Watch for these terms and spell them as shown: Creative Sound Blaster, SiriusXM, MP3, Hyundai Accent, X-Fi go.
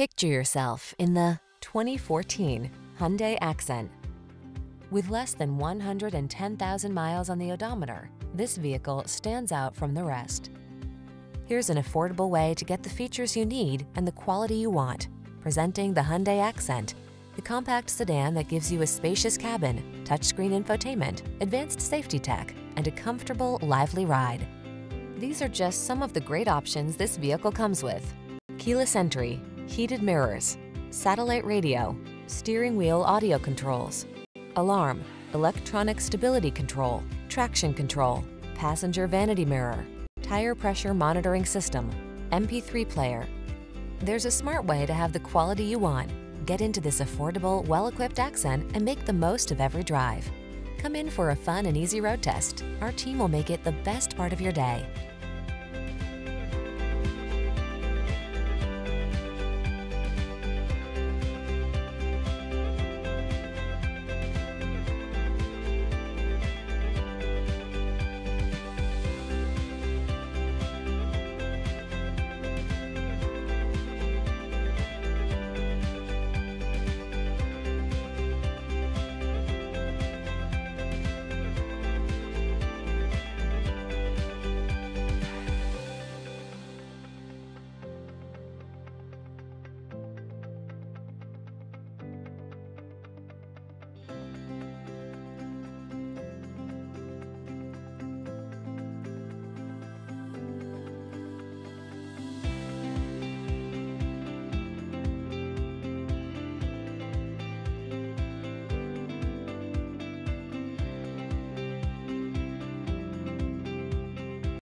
Picture yourself in the 2014 Hyundai Accent. With less than 110,000 miles on the odometer, this vehicle stands out from the rest. Here's an affordable way to get the features you need and the quality you want. Presenting the Hyundai Accent, the compact sedan that gives you a spacious cabin, touchscreen infotainment, advanced safety tech, and a comfortable, lively ride. These are just some of the great options this vehicle comes with: keyless entry, heated mirrors, satellite radio, steering wheel audio controls, alarm, electronic stability control, traction control, passenger vanity mirror, tire pressure monitoring system, MP3 player. There's a smart way to have the quality you want. Get into this affordable, well-equipped Accent and make the most of every drive. Come in for a fun and easy road test. Our team will make it the best part of your day.